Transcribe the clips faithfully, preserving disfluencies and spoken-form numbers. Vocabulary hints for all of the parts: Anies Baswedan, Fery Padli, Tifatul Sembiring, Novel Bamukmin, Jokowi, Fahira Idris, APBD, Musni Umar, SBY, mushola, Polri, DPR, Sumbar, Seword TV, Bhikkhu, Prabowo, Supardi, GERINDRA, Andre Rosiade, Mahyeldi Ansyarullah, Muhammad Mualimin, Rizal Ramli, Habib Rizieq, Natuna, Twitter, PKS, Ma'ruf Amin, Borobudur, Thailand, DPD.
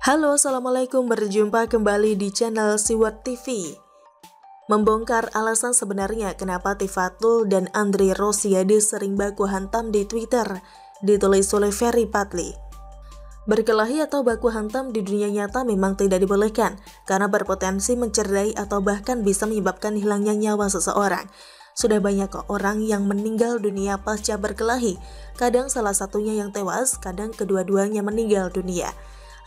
Halo, assalamualaikum, berjumpa kembali di channel Seword T V. Membongkar alasan sebenarnya kenapa Tifatul dan Andre Rosiade sering baku hantam di Twitter, ditulis oleh Fery Padli. Berkelahi atau baku hantam di dunia nyata memang tidak dibolehkan, karena berpotensi mencederai atau bahkan bisa menyebabkan hilangnya nyawa seseorang. Sudah banyak kok orang yang meninggal dunia pasca berkelahi, kadang salah satunya yang tewas, kadang kedua-duanya meninggal dunia.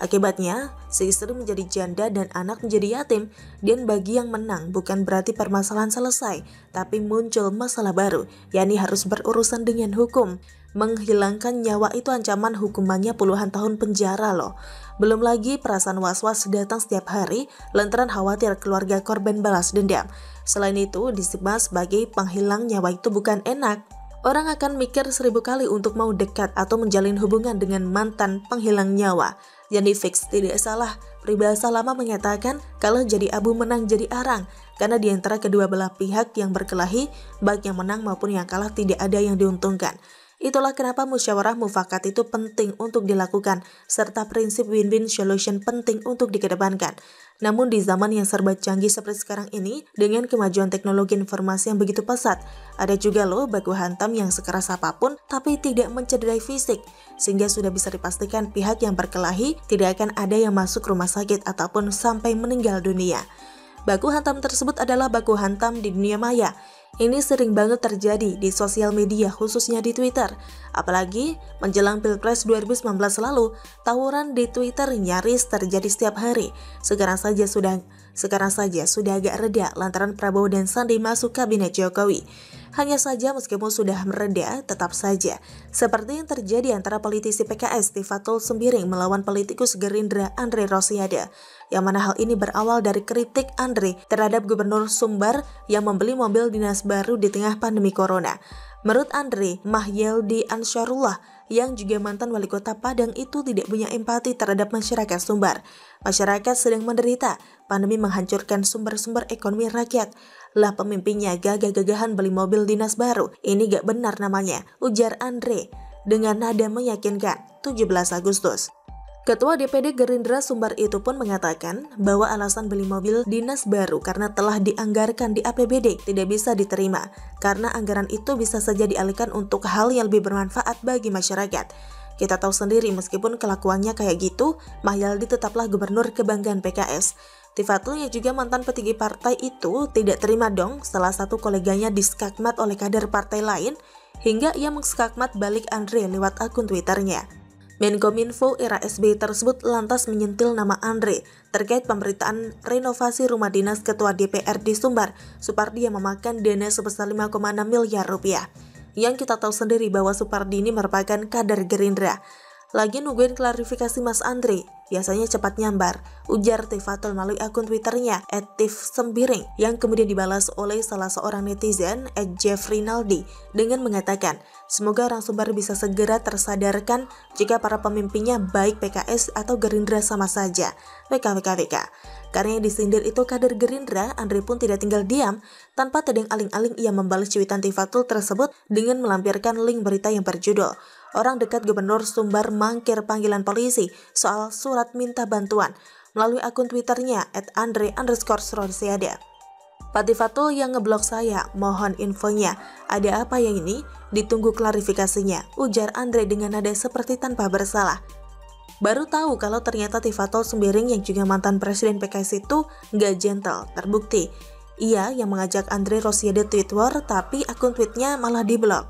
Akibatnya, si istri menjadi janda dan anak menjadi yatim, dan bagi yang menang bukan berarti permasalahan selesai, tapi muncul masalah baru, yakni harus berurusan dengan hukum. Menghilangkan nyawa itu ancaman hukumannya puluhan tahun penjara loh. Belum lagi perasaan was-was datang setiap hari, lantaran khawatir keluarga korban balas dendam. Selain itu, disebut sebagai penghilang nyawa itu bukan enak. Orang akan mikir seribu kali untuk mau dekat atau menjalin hubungan dengan mantan penghilang nyawa. Jadi fix tidak salah, peribahasa lama mengatakan kalau jadi abu menang jadi arang. Karena diantara kedua belah pihak yang berkelahi, baik yang menang maupun yang kalah tidak ada yang diuntungkan. Itulah kenapa musyawarah mufakat itu penting untuk dilakukan, serta prinsip win-win solution penting untuk dikedepankan. Namun di zaman yang serba canggih seperti sekarang ini, dengan kemajuan teknologi informasi yang begitu pesat, ada juga loh baku hantam yang sekeras apapun tapi tidak mencederai fisik, sehingga sudah bisa dipastikan pihak yang berkelahi tidak akan ada yang masuk rumah sakit ataupun sampai meninggal dunia. Baku hantam tersebut adalah baku hantam di dunia maya. Ini sering banget terjadi di sosial media, khususnya di Twitter. Apalagi menjelang Pilpres dua ribu sembilan belas lalu, tawuran di Twitter nyaris terjadi setiap hari. Sekarang saja sudah sekarang saja sudah agak reda lantaran Prabowo dan Sandi masuk kabinet Jokowi. Hanya saja meskipun sudah mereda, tetap saja seperti yang terjadi antara politisi P K S Tifatul Sembiring melawan politikus Gerindra Andre Rosiade, yang mana hal ini berawal dari kritik Andre terhadap Gubernur Sumbar yang membeli mobil dinas baru di tengah pandemi corona. Menurut Andre, Mahyeldi Ansyarullah yang juga mantan wali kota Padang itu tidak punya empati terhadap masyarakat Sumbar. Masyarakat sedang menderita, pandemi menghancurkan sumber-sumber ekonomi rakyat. Lah pemimpinnya gagah-gagahan beli mobil dinas baru, ini gak benar namanya, ujar Andre dengan nada meyakinkan, tujuh belas Agustus. Ketua D P D Gerindra Sumbar itu pun mengatakan bahwa alasan beli mobil dinas baru karena telah dianggarkan di A P B D tidak bisa diterima, karena anggaran itu bisa saja dialihkan untuk hal yang lebih bermanfaat bagi masyarakat. Kita tahu sendiri meskipun kelakuannya kayak gitu, Mahyeldi tetaplah gubernur kebanggaan P K S. Tifatul yang juga mantan petinggi partai itu tidak terima dong salah satu koleganya diskakmat oleh kader partai lain, hingga ia mengskakmat balik Andre lewat akun Twitternya. Menkominfo era S B Y tersebut lantas menyentil nama Andre terkait pemberitaan renovasi rumah dinas ketua D P R di Sumbar, Supardi, yang memakan dana sebesar lima koma enam miliar rupiah. Yang kita tahu sendiri bahwa Supardi ini merupakan kader Gerindra. Lagi nungguin klarifikasi Mas Andre, biasanya cepat nyambar, ujar Tifatul melalui akun Twitternya et tif sembiring, yang kemudian dibalas oleh salah seorang netizen et Jeff Rinaldi dengan mengatakan, semoga orang Sumbar bisa segera tersadarkan jika para pemimpinnya baik P K S atau Gerindra sama saja. W K W K W K. Karena yang disindir itu kader Gerindra, Andre pun tidak tinggal diam. Tanpa tedeng aling-aling ia membalas cuitan Tifatul tersebut dengan melampirkan link berita yang berjudul, orang dekat Gubernur Sumbar mangkir panggilan polisi soal surat minta bantuan, melalui akun Twitternya et andre underscore rosiade. Pak Tifatul yang ngeblok saya, mohon infonya. Ada apa yang ini? Ditunggu klarifikasinya, ujar Andre dengan nada seperti tanpa bersalah. Baru tahu kalau ternyata Tifatul Sembiring yang juga mantan presiden P K S itu nggak gentle, terbukti. Ia yang mengajak Andre Rosiade tweet war, tapi akun tweetnya malah diblok.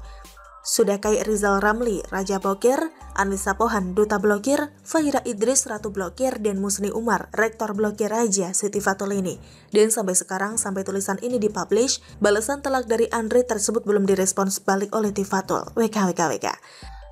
Sudah kayak Rizal Ramli, Raja Blokir, Anissa Pohan, Duta Blokir, Fahira Idris, Ratu Blokir, dan Musni Umar, Rektor Blokir aja si Tifatul ini. Dan sampai sekarang, sampai tulisan ini dipublish, balasan telak dari Andre tersebut belum direspons balik oleh Tifatul. W K W K W K.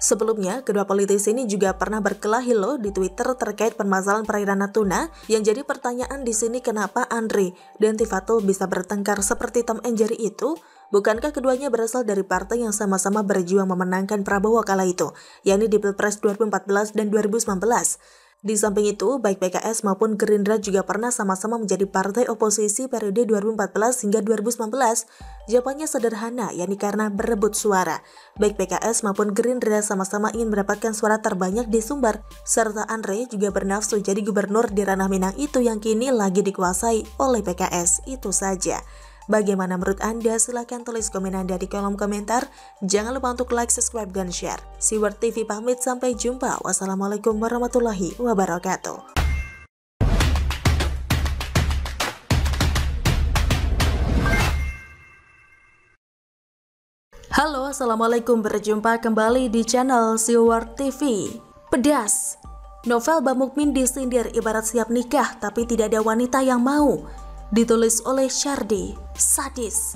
Sebelumnya, kedua politisi ini juga pernah berkelahi loh di Twitter terkait permasalahan perairan Natuna, yang jadi pertanyaan di sini kenapa Andre dan Tifatul bisa bertengkar seperti Tom and Jerry itu? Bukankah keduanya berasal dari partai yang sama-sama berjuang memenangkan Prabowo kala itu, yakni di Pilpres dua ribu empat belas dan dua ribu sembilan belas? Di samping itu, baik P K S maupun Gerindra juga pernah sama-sama menjadi partai oposisi periode dua ribu empat belas hingga dua ribu sembilan belas. Jawabannya sederhana, yakni karena berebut suara. Baik P K S maupun Gerindra sama-sama ingin mendapatkan suara terbanyak di Sumbar, serta Andre juga bernafsu jadi gubernur di ranah Minang itu yang kini lagi dikuasai oleh P K S. Itu saja. Bagaimana menurut Anda? Silahkan tulis komen Anda di kolom komentar. Jangan lupa untuk like, subscribe, dan share. Seword T V pamit, sampai jumpa. Wassalamualaikum warahmatullahi wabarakatuh. Halo, Assalamualaikum. Berjumpa kembali di channel Seword T V. Pedas. Novel Bamukmin disindir ibarat siap nikah tapi tidak ada wanita yang mau. Ditulis oleh Supardi. Sadis.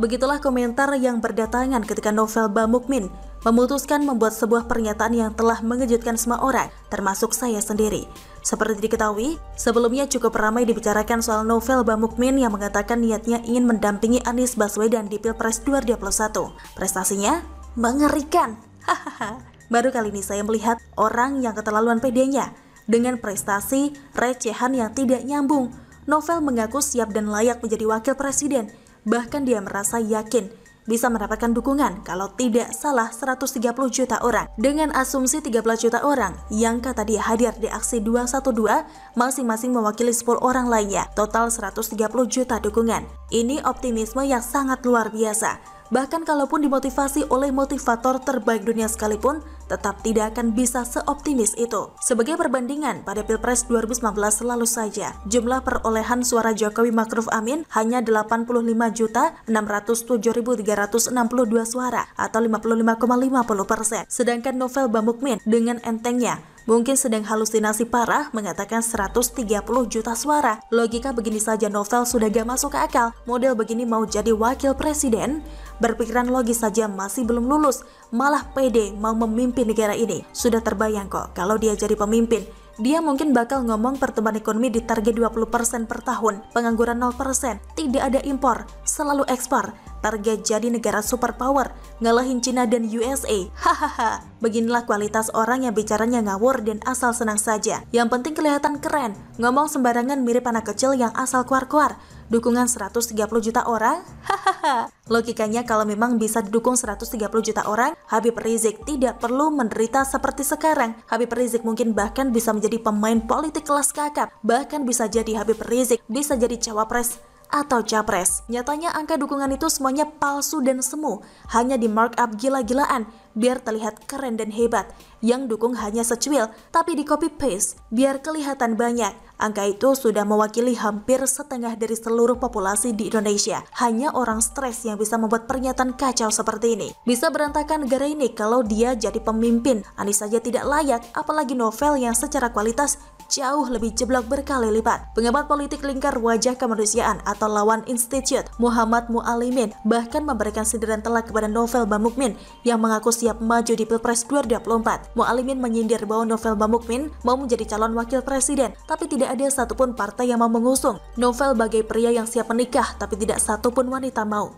Begitulah komentar yang berdatangan ketika Novel Bamukmin memutuskan membuat sebuah pernyataan yang telah mengejutkan semua orang, termasuk saya sendiri. Seperti diketahui, sebelumnya cukup ramai dibicarakan soal Novel Bamukmin yang mengatakan niatnya ingin mendampingi Anies Baswedan di Pilpres dua ribu dua puluh satu. Prestasinya mengerikan. Hahaha. Baru kali ini saya melihat orang yang keterlaluan pedenya dengan prestasi recehan yang tidak nyambung. Novel mengaku siap dan layak menjadi wakil presiden, bahkan dia merasa yakin bisa mendapatkan dukungan kalau tidak salah seratus tiga puluh juta orang. Dengan asumsi tiga belas juta orang yang kata dia hadir di aksi dua satu dua, masing-masing mewakili sepuluh orang lainnya, total seratus tiga puluh juta dukungan. Ini optimisme yang sangat luar biasa, bahkan kalaupun dimotivasi oleh motivator terbaik dunia sekalipun, tetap tidak akan bisa seoptimis itu. Sebagai perbandingan, pada Pilpres dua ribu sembilan belas selalu saja jumlah perolehan suara Jokowi Ma'ruf Amin hanya delapan puluh lima juta enam ratus tujuh ribu tiga ratus enam puluh dua suara atau lima puluh lima koma lima nol persen. Sedangkan Novel Bamukmin dengan entengnya mungkin sedang halusinasi parah mengatakan seratus tiga puluh juta suara. Logika begini saja Novel sudah gak masuk ke akal. Model begini mau jadi wakil presiden? Berpikiran logis saja masih belum lulus, malah pede mau memimpin negara ini. Sudah terbayang kok kalau dia jadi pemimpin. Dia mungkin bakal ngomong pertumbuhan ekonomi di target dua puluh persen per tahun, pengangguran nol persen, tidak ada impor, selalu ekspor, target jadi negara superpower, ngalahin Cina dan U S A. Hahaha. Beginilah kualitas orang yang bicaranya ngawur dan asal senang saja. Yang penting kelihatan keren, ngomong sembarangan mirip anak kecil yang asal kuar-kuar. Dukungan seratus tiga puluh juta orang? Hahaha. Logikanya kalau memang bisa didukung seratus tiga puluh juta orang, Habib Rizieq tidak perlu menderita seperti sekarang. Habib Rizieq mungkin bahkan bisa menjadi pemain politik kelas kakap. Bahkan bisa jadi Habib Rizieq bisa jadi cawapres atau capres. Nyatanya angka dukungan itu semuanya palsu dan semu, hanya di markup gila-gilaan biar terlihat keren dan hebat. Yang dukung hanya secuil, tapi di copy paste biar kelihatan banyak. Angka itu sudah mewakili hampir setengah dari seluruh populasi di Indonesia. Hanya orang stres yang bisa membuat pernyataan kacau seperti ini. Bisa berantakan negara ini kalau dia jadi pemimpin. Anies saja tidak layak, apalagi Novel yang secara kualitas jauh lebih jeblok berkali lipat. Pengamat politik lingkar wajah kemanusiaan atau Lawan Institute, Muhammad Mualimin, bahkan memberikan sindiran telak kepada Novel Bamukmin yang mengaku siap maju di Pilpres dua ribu dua puluh empat. Mualimin menyindir bahwa Novel Bamukmin mau menjadi calon wakil presiden, tapi tidak ada satupun partai yang mau mengusung. Novel bagai pria yang siap menikah, tapi tidak satupun wanita mau.